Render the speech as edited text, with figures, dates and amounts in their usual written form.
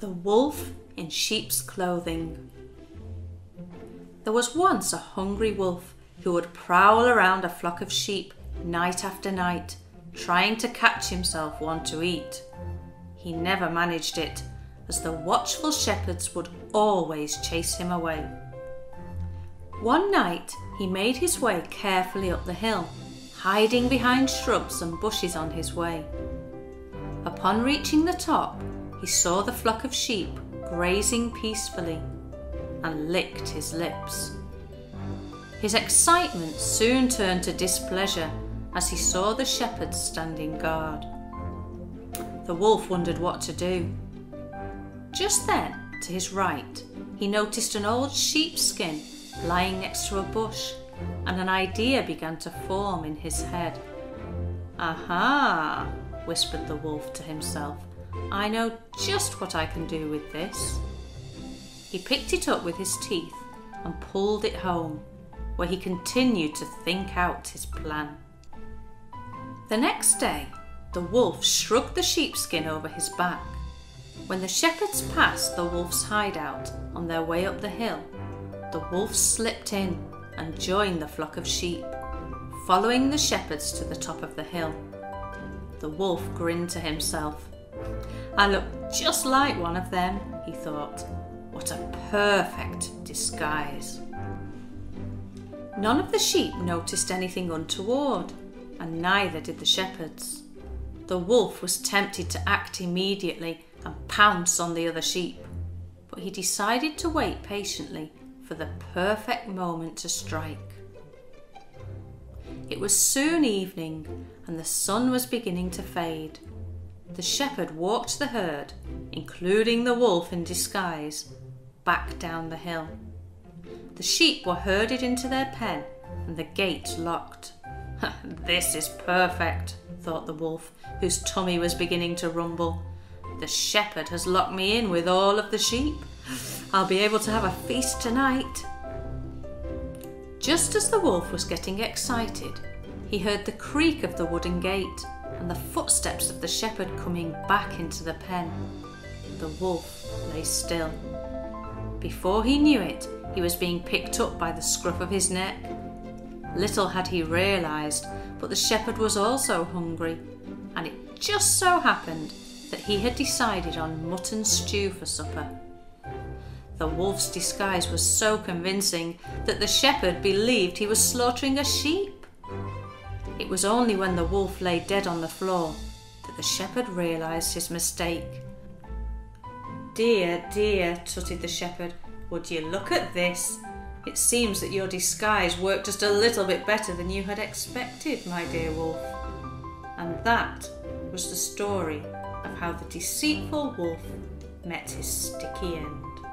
The Wolf in Sheep's Clothing. There was once a hungry wolf who would prowl around a flock of sheep night after night, trying to catch himself one to eat. He never managed it, as the watchful shepherds would always chase him away. One night he made his way carefully up the hill, hiding behind shrubs and bushes on his way. Upon reaching the top, he saw the flock of sheep grazing peacefully and licked his lips. His excitement soon turned to displeasure as he saw the shepherds standing guard. The wolf wondered what to do. Just then, to his right, he noticed an old sheepskin lying next to a bush, and an idea began to form in his head. "Aha," whispered the wolf to himself. "I know just what I can do with this." He picked it up with his teeth and pulled it home, where he continued to think out his plan. The next day, the wolf shrugged the sheepskin over his back. When the shepherds passed the wolf's hideout on their way up the hill, the wolf slipped in and joined the flock of sheep, following the shepherds to the top of the hill. The wolf grinned to himself. "I look just like one of them," he thought. "What a perfect disguise." None of the sheep noticed anything untoward, and neither did the shepherds. The wolf was tempted to act immediately and pounce on the other sheep, but he decided to wait patiently for the perfect moment to strike. It was soon evening, and the sun was beginning to fade. The shepherd walked the herd, including the wolf in disguise, back down the hill. The sheep were herded into their pen and the gate locked. "This is perfect," thought the wolf, whose tummy was beginning to rumble. "The shepherd has locked me in with all of the sheep. I'll be able to have a feast tonight." Just as the wolf was getting excited, he heard the creak of the wooden gate and the footsteps of the shepherd coming back into the pen. The wolf lay still. Before he knew it, he was being picked up by the scruff of his neck. Little had he realised, but the shepherd was also hungry, and it just so happened that he had decided on mutton stew for supper. The wolf's disguise was so convincing that the shepherd believed he was slaughtering a sheep. It was only when the wolf lay dead on the floor that the shepherd realised his mistake. "Dear, dear," tutted the shepherd, "would you look at this? It seems that your disguise worked just a little bit better than you had expected, my dear wolf." And that was the story of how the deceitful wolf met his sticky end.